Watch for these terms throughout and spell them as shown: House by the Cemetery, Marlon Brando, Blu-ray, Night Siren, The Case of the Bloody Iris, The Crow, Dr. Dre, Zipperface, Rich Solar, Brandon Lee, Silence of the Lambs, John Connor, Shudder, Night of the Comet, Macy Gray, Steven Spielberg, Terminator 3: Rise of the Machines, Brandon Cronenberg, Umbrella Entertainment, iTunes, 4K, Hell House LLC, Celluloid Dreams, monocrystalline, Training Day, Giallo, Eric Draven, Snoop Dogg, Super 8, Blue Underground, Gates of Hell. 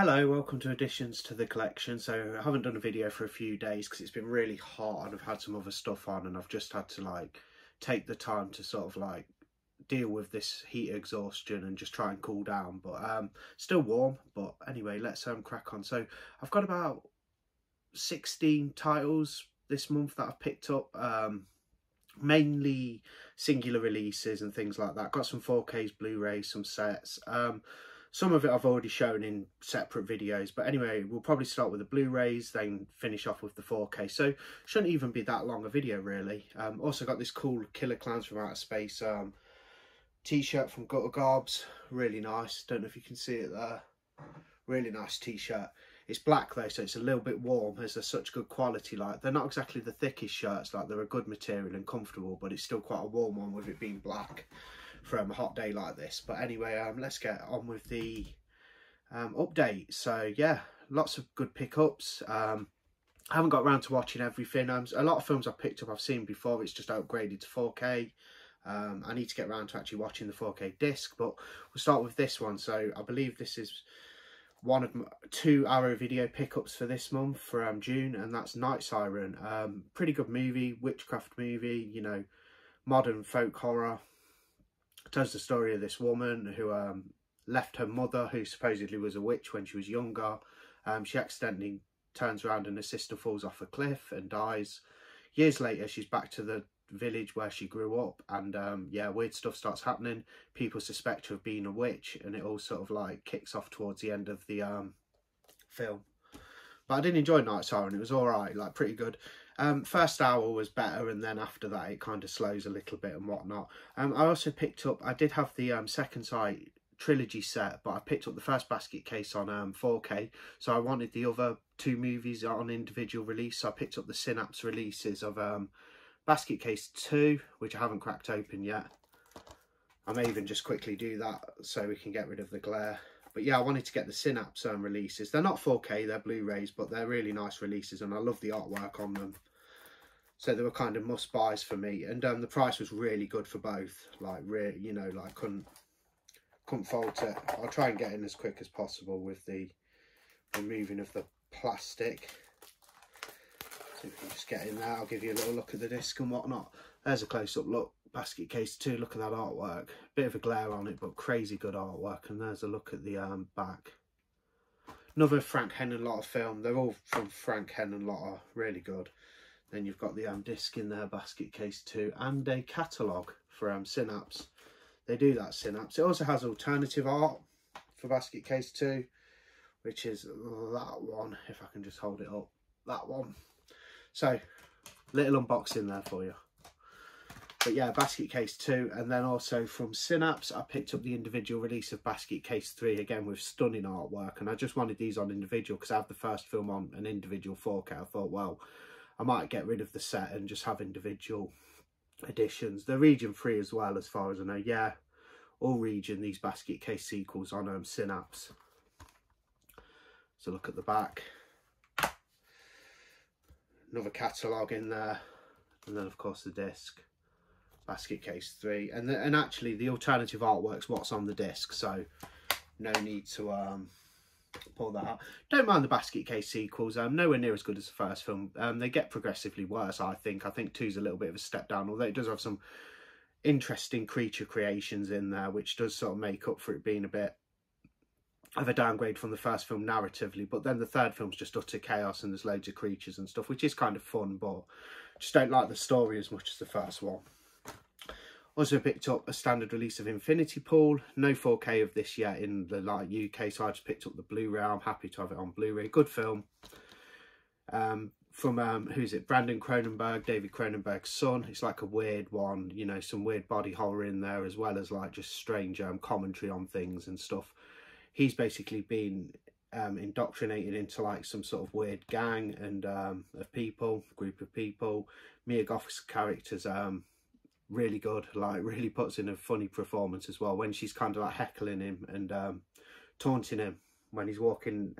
Hello, welcome to Additions to the Collection. So I haven't done a video for a few days because it's been really hot and I've had some other stuff on and I've just had to like take the time to sort of like deal with this heat exhaustion and just try and cool down, but still warm. But anyway, let's crack on. So I've got about 16 titles this month that I've picked up, mainly singular releases and things like that. Got some 4Ks, Blu-rays, some sets. Some of it I've already shown in separate videos, but anyway, we'll probably start with the Blu-rays, then finish off with the 4K. So shouldn't even be that long a video, really. Also got this cool Killer Clowns from Outer Space t-shirt from Gutter Garbs. Really nice. Don't know if you can see it there. Really nice t-shirt. It's black though, so it's a little bit warm as they're such good quality. Like, they're not exactly the thickest shirts, like they're a good material and comfortable, but it's still quite a warm one with it being black from a hot day like this. But anyway, let's get on with the update. So yeah, lots of good pickups. I haven't got around to watching everything. A lot of films I've picked up I've seen before, it's just upgraded to 4K. I need to get around to actually watching the 4K disc, but we'll start with this one. So I believe this is one of my two Arrow Video pickups for this month for June, and that's Night Siren. Pretty good movie, witchcraft movie, you know, modern folk horror. Tells the story of this woman who left her mother, who supposedly was a witch when she was younger. She accidentally turns around and her sister falls off a cliff and dies. Years later, she's back to the village where she grew up, and yeah, weird stuff starts happening. People suspect her of being a witch, and it all sort of like kicks off towards the end of the film. But I did enjoy Night Siren. It was all right, like pretty good. First hour was better, and then after that it kind of slows a little bit and whatnot. I also picked up, I did have the Second Sight trilogy set, but I picked up the first Basket Case on 4K, so I wanted the other two movies on individual release, so I picked up the Synapse releases of Basket Case 2, which I haven't cracked open yet. I may even just quickly do that so we can get rid of the glare. But yeah, I wanted to get the Synapse releases. They're not 4K, they're Blu-rays, but they're really nice releases and I love the artwork on them. So they were kind of must buys for me, and the price was really good for both. Like, you know, like couldn't fault it. I'll try and get in as quick as possible with the removing of the plastic. So if you just get in there, I'll give you a little look at the disc and whatnot. There's a close-up look, Basket Case 2. Look at that artwork. Bit of a glare on it, but crazy good artwork. And there's a look at the back. Another Frank Henenlotter film. They're all from Frank Henenlotter. Really good. Then you've got the disc in there, Basket Case 2, and a catalogue for Synapse. They do that, Synapse. It also has alternative art for Basket Case 2, which is that one, if I can just hold it up, that one. So, little unboxing there for you. But yeah, Basket Case 2, and then also from Synapse, I picked up the individual release of Basket Case 3, again with stunning artwork, and I just wanted these on individual because I have the first film on an individual 4K. I thought, well, I might get rid of the set and just have individual editions. They're region free as well, as far as I know. Yeah, all region, these Basket Case sequels on Synapse. So look at the back. Another catalogue in there. And then, of course, the disc. Basket Case 3. And actually, the alternative artwork's what's on the disc. So no need to pull that out. Don't mind the Basket Case sequels. Nowhere near as good as the first film. They get progressively worse, I think. I think 2's a little bit of a step down, although it does have some interesting creature creations in there, which does sort of make up for it being a bit of a downgrade from the first film narratively. But then the third film's just utter chaos and there's loads of creatures and stuff, which is kind of fun, but just don't like the story as much as the first one. Also picked up a standard release of Infinity Pool. No 4K of this yet in the like UK, so I just picked up the Blu-ray. I'm happy to have it on Blu-ray. Good film. From who's it? Brandon Cronenberg, David Cronenberg's son. It's like a weird one, you know, some weird body horror in there, as well as like just strange commentary on things and stuff. He's basically been indoctrinated into like some sort of weird gang and of people, group of people. Mia Goth's character's really good, like really puts in a funny performance as well when she's kind of like heckling him and taunting him when he's walking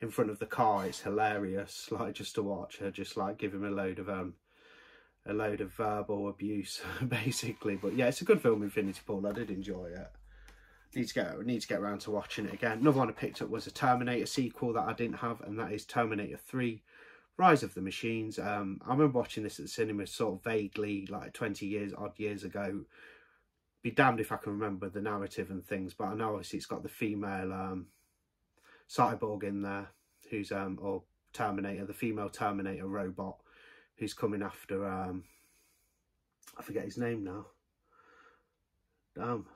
in front of the car. It's hilarious, like just to watch her just like give him a load of verbal abuse basically. But yeah, it's a good film, Infinity Pool. I did enjoy it. Need to get around to watching it again. Another one I picked up was a Terminator sequel that I didn't have, and that is Terminator 3: Rise of the Machines. I remember watching this at the cinema sort of vaguely, like 20 odd years ago. Be damned if I can remember the narrative and things, but I know obviously it's got the female cyborg in there, who's or Terminator, the female Terminator robot, who's coming after I forget his name now. Damn.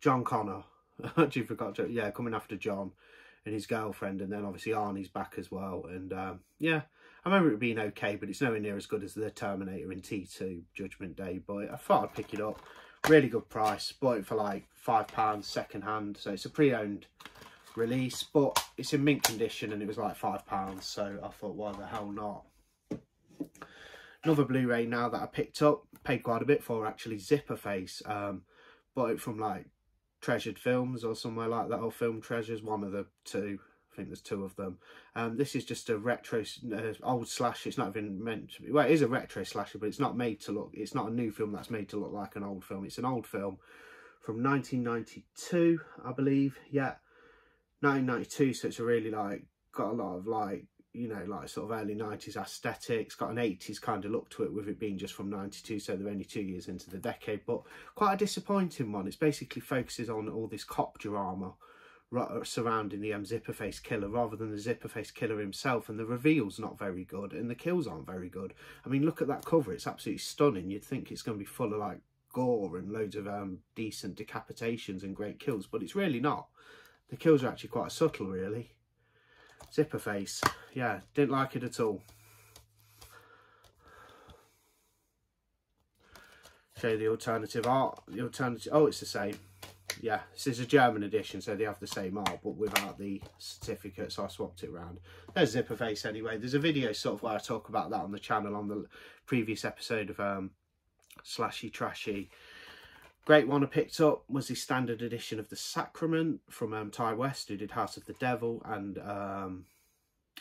John Connor. I actually forgot to, yeah, coming after John and his girlfriend, and then obviously Arnie's back as well. And yeah, I remember it being okay, but it's nowhere near as good as the Terminator in T2 Judgment Day. But I thought I'd pick it up. Really good price. Bought it for like £5 second hand, so it's a pre-owned release, but it's in mint condition and it was like £5, so I thought, why the hell not? Another Blu-ray now that I picked up, paid quite a bit for actually, Zipperface. Bought it from like Treasured Films or somewhere like that, or Film Treasures, one of the two. I think there's two of them. This is just a retro old slasher. It's not even meant to be, well, it is a retro slasher, but it's not made to look, it's not a new film that's made to look like an old film. It's an old film from 1992, I believe. Yeah, 1992, so it's a really like, got a lot of like, you know, like sort of early 90s aesthetics, got an 80s kind of look to it, with it being just from 92, so they're only 2 years into the decade, but quite a disappointing one. It's basically focuses on all this cop drama surrounding the Zipperface killer rather than the Zipperface killer himself, and the reveal's not very good and the kills aren't very good. I mean, look at that cover, it's absolutely stunning. You'd think it's going to be full of like gore and loads of decent decapitations and great kills, but it's really not. The kills are actually quite subtle, really. Zipperface, yeah, didn't like it at all. Show you the alternative art. The alternative, oh, it's the same. Yeah, this is a German edition, so they have the same art but without the certificate, so I swapped it round. There's Zipperface anyway. There's a video sort of where I talk about that on the channel on the previous episode of Slashy Trashy. Great one I picked up was the standard edition of The Sacrament from Ty West, who did House of the Devil and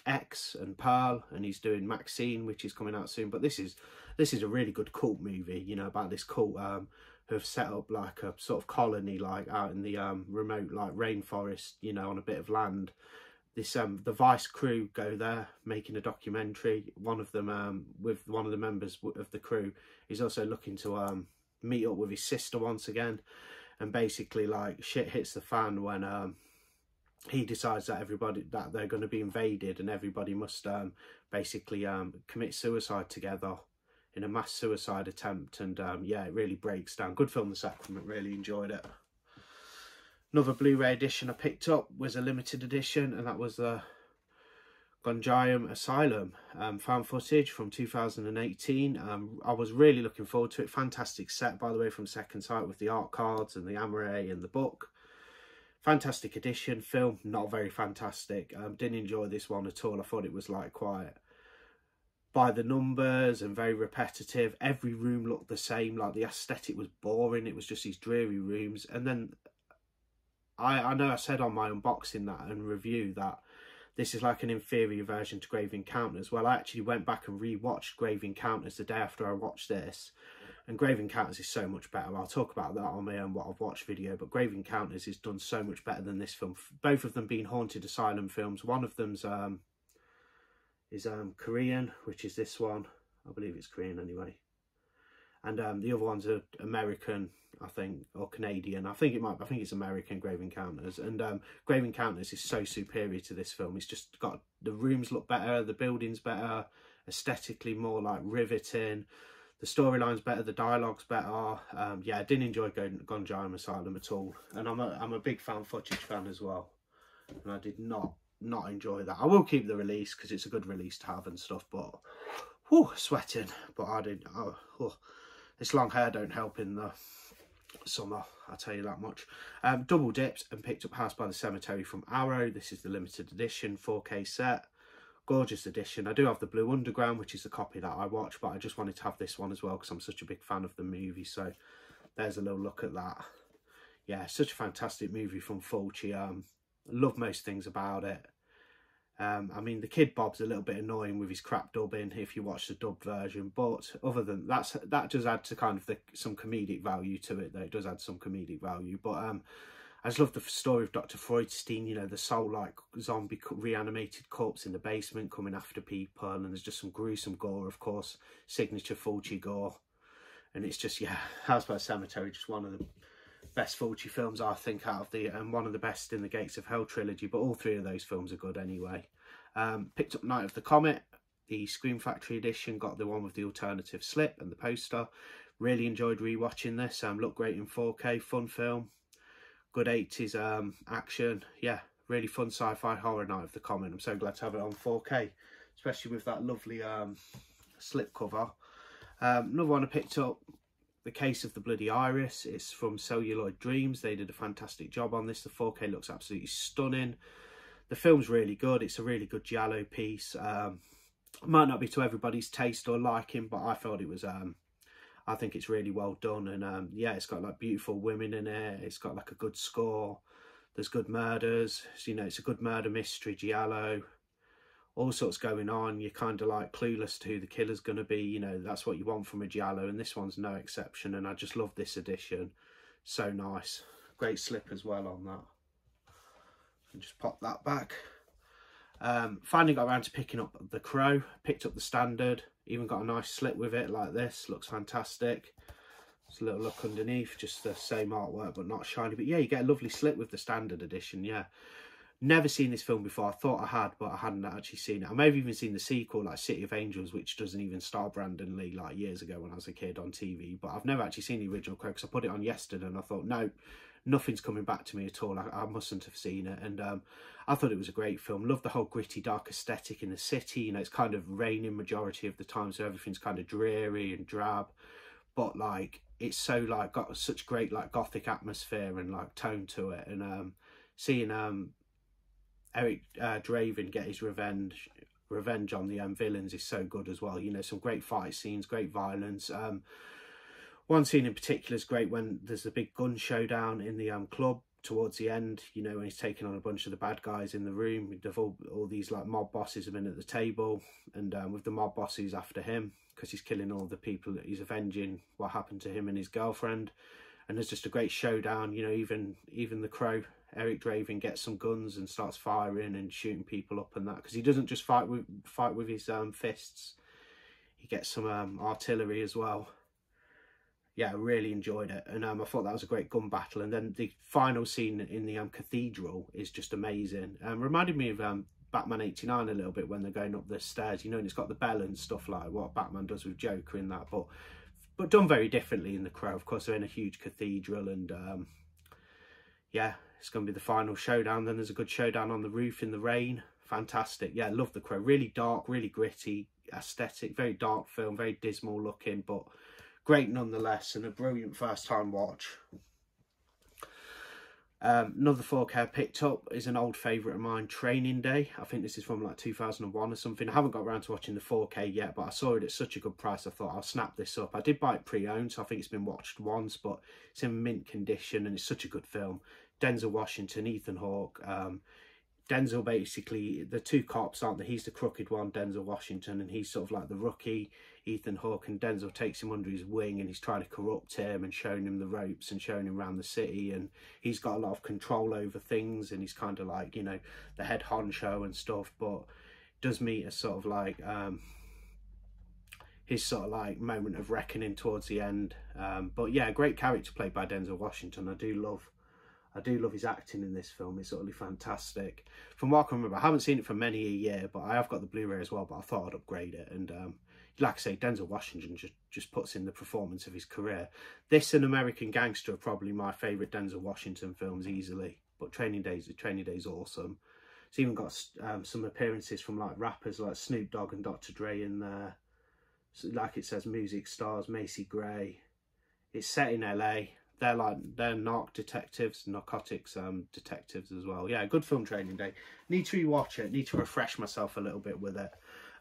X and Pearl, and he's doing Maxine, which is coming out soon. But this is a really good cult movie, you know, about this cult who have set up like a sort of colony like out in the remote like rainforest, you know, on a bit of land. This the Vice crew go there making a documentary. One of them with one of the members of the crew is also looking to meet up with his sister once again, and basically like shit hits the fan when he decides that they're going to be invaded and everybody must basically commit suicide together in a mass suicide attempt. And yeah, it really breaks down. Good film, The Sacrament, really enjoyed it. Another Blu-ray edition I picked up was a limited edition, and that was the Gonjiam Asylum, found footage from 2018. I was really looking forward to it. Fantastic set, by the way, from Second Sight, with the art cards and the amare and the book. Fantastic edition. Film, not very fantastic. Didn't enjoy this one at all. I thought it was like quite by the numbers and very repetitive. Every room looked the same. Like the aesthetic was boring. It was just these dreary rooms. And then I know I said on my unboxing that and review that this is like an inferior version to Grave Encounters. Well, I actually went back and re-watched Grave Encounters the day after I watched this, and Grave Encounters is so much better. I'll talk about that on my own What I've Watched video, but Grave Encounters is done so much better than this film. Both of them being haunted asylum films. One of them's is Korean, which is this one. I believe it's Korean anyway. And the other one's are American, I think, or Canadian. I think it's American, Grave Encounters. And Grave Encounters is so superior to this film. It's just got, the rooms look better, the building's better, aesthetically more like riveting. The storyline's better, the dialogue's better. Yeah, I didn't enjoy Gonjiam Asylum at all. And I'm a big fan, Footage fan as well. And I did not enjoy that. I will keep the release because it's a good release to have and stuff. But, whew, sweating. But I didn't. Oh. This long hair don't help in the summer, I'll tell you that much. Double dipped and picked up House by the Cemetery from Arrow. This is the limited edition 4K set. Gorgeous edition. I do have the Blue Underground, which is the copy that I watch, but I just wanted to have this one as well because I'm such a big fan of the movie. So there's a little look at that. Yeah, such a fantastic movie from Fulci. Love most things about it. I mean, the Kid Bob's a little bit annoying with his crap dubbing if you watch the dub version, but other than that does add to kind of some comedic value to it, though. It does add some comedic value, but I just love the story of Dr. Freudstein, you know, the soul-like zombie reanimated corpse in the basement coming after people, and there's just some gruesome gore, of course, signature Fulci gore. And it's just, yeah, House by the Cemetery, just one of the best Fulci films, I think, out of the, and one of the best in the Gates of Hell trilogy, but all three of those films are good anyway. Picked up Night of the Comet, the Scream Factory edition, got the one with the alternative slip and the poster. Really enjoyed rewatching this, looked great in 4K, fun film. Good 80s action, yeah, really fun sci-fi horror Night of the Comet. I'm so glad to have it on 4K, especially with that lovely slip cover. Another one I picked up, The Case of the Bloody Iris. It's from Celluloid Dreams. They did a fantastic job on this. The 4K looks absolutely stunning. The film's really good. It's a really good giallo piece. Might not be to everybody's taste or liking, but I felt it was... I think it's really well done, and yeah, it's got like beautiful women in it. It's got like a good score. There's good murders. So, you know, it's a good murder mystery giallo. All sorts going on. You're kind of like clueless to who the killer's going to be. You know, that's what you want from a giallo, and this one's no exception. And I just love this edition. So nice. Great slip as well on that. And just pop that back. Finally got around to picking up The Crow. Picked up the standard. Even got a nice slip with it like this. Looks fantastic. Just a little look underneath. Just the same artwork, but not shiny. But yeah, you get a lovely slip with the standard edition, yeah. Never seen this film before. I thought I had, but I hadn't actually seen it. I may have even seen the sequel, like City of Angels, which doesn't even star Brandon Lee, like years ago when I was a kid on TV. But I've never actually seen the original Crow, because I put it on yesterday and I thought, no, nothing's coming back to me at all. I mustn't have seen it. And I thought it was a great film. Love the whole gritty, dark aesthetic in the city. You know, it's kind of raining majority of the time, so everything's kind of dreary and drab. But like, it's so like got such great like gothic atmosphere and like tone to it. And seeing Eric Draven get his revenge on the villains is so good as well. You know, some great fight scenes, great violence. One scene in particular is great when there's the big gun showdown in the club towards the end, you know, when he's taking on a bunch of the bad guys in the room. All these like mob bosses have been at the table, and with the mob bosses after him because he's killing all the people that he's avenging what happened to him and his girlfriend. And there's just a great showdown, you know, even the Crow, Eric Draven, gets some guns and starts firing and shooting people up and that, because he doesn't just fight with his fists, he gets some artillery as well. Yeah, I really enjoyed it, and I thought that was a great gun battle. And then the final scene in the cathedral is just amazing. Reminded me of Batman '89 a little bit when they're going up the stairs, you know, and it's got the bell and stuff like what Batman does with Joker in that, but done very differently in The Crow. Of course, they're in a huge cathedral, and yeah, it's going to be the final showdown. Then there's a good showdown on the roof in the rain. Fantastic. Yeah, love The Crow. Really dark, really gritty, aesthetic, very dark film, very dismal looking, but great nonetheless, and a brilliant first time watch. Another 4K I picked up is an old favourite of mine, Training Day. I think this is from like 2001 or something. I haven't got around to watching the 4K yet, but I saw it at such a good price I thought I'll snap this up. I did buy it pre-owned, so I think it's been watched once, but it's in mint condition, and it's such a good film. Denzel Washington, Ethan Hawke. Denzel, basically, the two cops, aren't they? He's the crooked one, Denzel Washington, and he's sort of like the rookie, Ethan Hawke, and Denzel takes him under his wing, and he's trying to corrupt him and showing him the ropes and showing him around the city, and he's got a lot of control over things, and he's kind of like, you know, the head honcho and stuff, but does meet a sort of like his sort of like moment of reckoning towards the end. But yeah, great character played by Denzel Washington. I do love his acting in this film. It's utterly fantastic. From what I can remember, I haven't seen it for many a year, but I have got the Blu-ray as well, but I thought I'd upgrade it. And like I say, Denzel Washington just puts in the performance of his career. This and American Gangster are probably my favourite Denzel Washington films easily, but Training Day's awesome. It's even got some appearances from like rappers like Snoop Dogg and Dr. Dre in there. So, like it says, music stars, Macy Gray. It's set in LA. They're narcotics detectives as well. Yeah, good film, Training Day. Need to rewatch it. Need to refresh myself a little bit with it.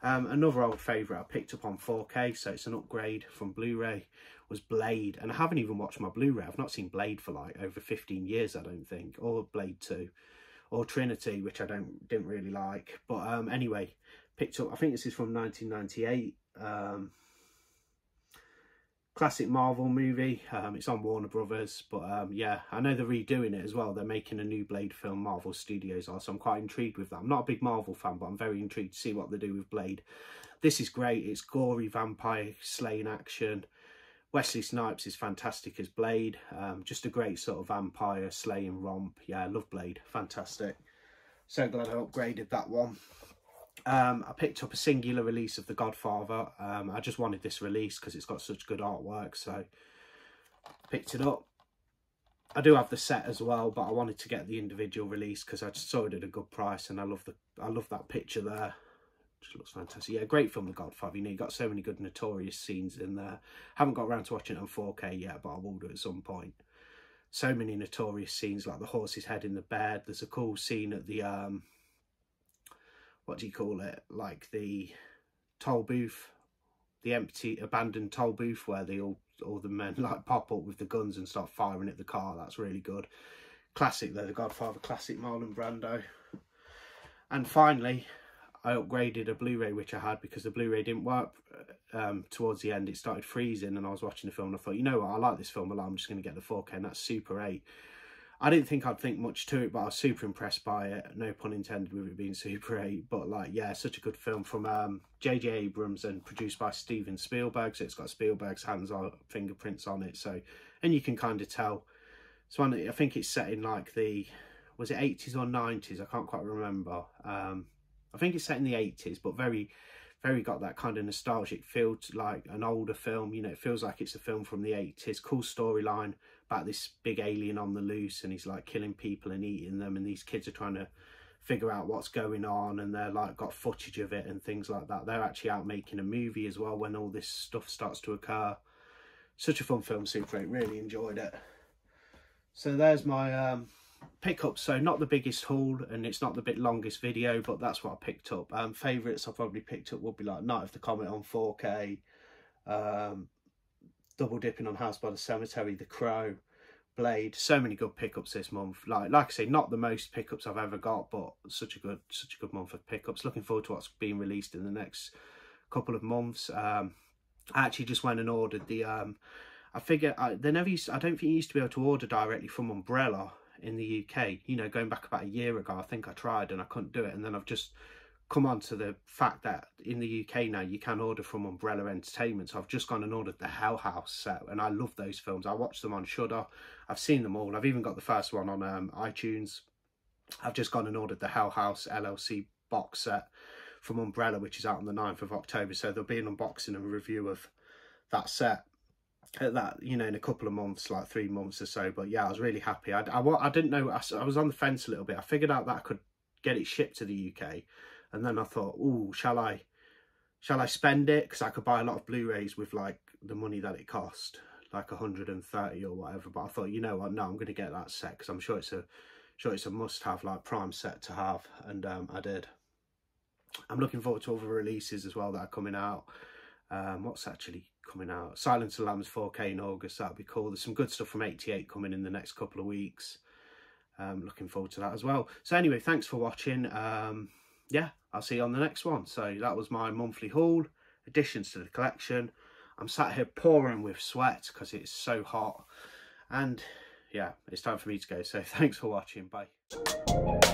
Another old favourite I picked up on 4K, so it's an upgrade from Blu-ray, was Blade. And I haven't even watched my Blu-ray. I've not seen Blade for like over 15 years, I don't think, or Blade 2. or Trinity, which I didn't really like. But anyway, picked up, I think this is from 1998. Classic Marvel movie. It's on Warner Brothers, but yeah, I know they're redoing it as well. They're making a new Blade film, Marvel Studios are, so I'm quite intrigued with that. I'm not a big Marvel fan, but I'm very intrigued to see what they do with Blade. This is great. It's gory vampire slaying action. Wesley Snipes is fantastic as Blade. Just a great sort of vampire slaying romp. Yeah, I love Blade. Fantastic. So glad I upgraded that one. I picked up a singular release of The Godfather. I just wanted this release because it's got such good artwork, so picked it up. I do have the set as well, but I wanted to get the individual release because I just saw it at a good price, and I love that picture there. Just looks fantastic. Yeah, great film, The Godfather. You know, you got so many good notorious scenes in there. Haven't got around to watching it on 4K yet, but I will do at some point. So many notorious scenes, like the horse's head in the bed. There's a cool scene at the what do you call it, like the toll booth, the empty abandoned toll booth, where they all the men like pop up with the guns and start firing at the car. That's really good. Classic though, The Godfather classic, Marlon Brando. And finally, I upgraded a Blu-ray which I had because the Blu-ray didn't work. Towards the end it started freezing and I was watching the film and I thought, you know what, I like this film a lot, I'm just going to get the 4K, and that's Super 8. I didn't think I'd think much to it, but I was super impressed by it. No pun intended with it being Super 8. But, like, yeah, such a good film from J.J. Abrams and produced by Steven Spielberg. So it's got Spielberg's hands on, fingerprints on it. So, and you can kind of tell. So I think it's set in, like, the, was it 80s or 90s? I can't quite remember. I think it's set in the 80s, but very, very got that kind of nostalgic feel to, like, an older film. You know, it feels like it's a film from the 80s. Cool storyline. About this big alien on the loose, and he's like killing people and eating them, and these kids are trying to figure out what's going on, and they're like got footage of it and things like that. They're actually out making a movie as well when all this stuff starts to occur. Such a fun film, Super 8, really enjoyed it. So there's my pickup. So not the biggest haul, and it's not the longest video, but that's what I picked up. Favourites I probably picked up would be like Night of the Comet on 4K, double dipping on House by the Cemetery, The Crow, Blade. So many good pickups this month. Like I say, not the most pickups I've ever got, but such a good month of pickups. Looking forward to what's being released in the next couple of months. I actually just went and ordered the I don't think you used to be able to order directly from Umbrella in the UK. You know, going back about a year ago, I think I tried and I couldn't do it, and then I've just come on to the fact that in the UK now you can order from Umbrella Entertainment. So I've just gone and ordered the Hell House set, and I love those films. I watch them on Shudder. I've seen them all. I've even got the first one on iTunes. I've just gone and ordered the Hell House LLC box set from Umbrella, which is out on the 9th of October, so there'll be an unboxing and review of that set at that, you know, in a couple of months, like 3 months or so. But yeah, I was really happy. I didn't know, I was on the fence a little bit. I figured out that I could get it shipped to the UK. And then I thought, ooh, shall I spend it? Because I could buy a lot of Blu-rays with, like, the money that it cost, like 130 or whatever. But I thought, you know what, no, I'm going to get that set because I'm sure it's a must-have, like, prime set to have. And I did. I'm looking forward to other releases as well that are coming out. What's actually coming out? Silence of the Lambs 4K in August. That'll be cool. There's some good stuff from 88 coming in the next couple of weeks. Looking forward to that as well. So, anyway, thanks for watching. Yeah, I'll see you on the next one. So that was my monthly haul, additions to the collection. I'm sat here pouring with sweat because it's so hot. And yeah, it's time for me to go. So thanks for watching. Bye.